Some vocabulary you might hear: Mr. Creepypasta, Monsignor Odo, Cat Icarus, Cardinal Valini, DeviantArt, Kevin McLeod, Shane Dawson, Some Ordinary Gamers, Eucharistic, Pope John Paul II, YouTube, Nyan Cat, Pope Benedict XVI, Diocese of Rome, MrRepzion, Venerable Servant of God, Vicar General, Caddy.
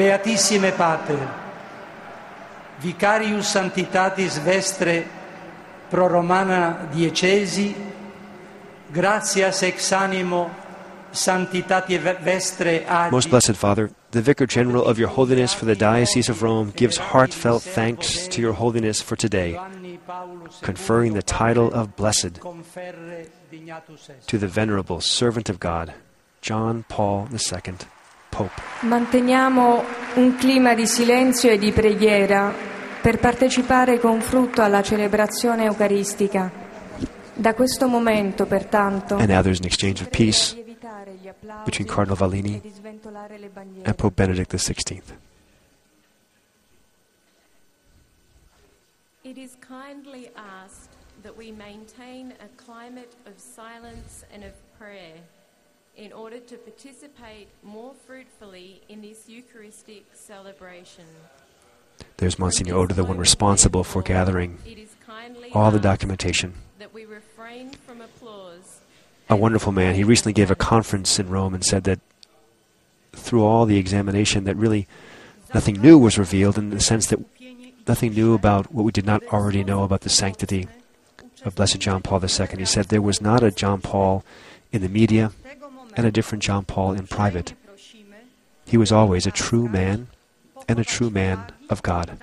Beatissime Pater, Vicarius Sanctitatis Vestre pro Romana Diecesi, gratias ex animo Sanctitate Vestre ad. Most Blessed Father, the Vicar General of Your Holiness for the Diocese of Rome gives heartfelt thanks to Your Holiness for today, conferring the title of Blessed to the Venerable Servant of God, John Paul II, Pope. Manteniamo un clima di silenzio e di preghiera per partecipare con frutto alla celebrazione eucaristica. Da questo momento, pertanto, and now there's an exchange of peace between Cardinal Valini and Pope Benedict XVI. It is kindly asked that we maintain a climate of silence and of prayer in order to participate more fruitfully in this Eucharistic celebration. There's Monsignor Odo, the one responsible for gathering all the documentation. That we refrain from applause. A wonderful man. He recently gave a conference in Rome and said that through all the examination that really nothing new was revealed, in the sense that nothing new about what we did not already know about the sanctity of Blessed John Paul II. He said there was not a John Paul in the media and a different John Paul in private. He was always a true man and a true man of God.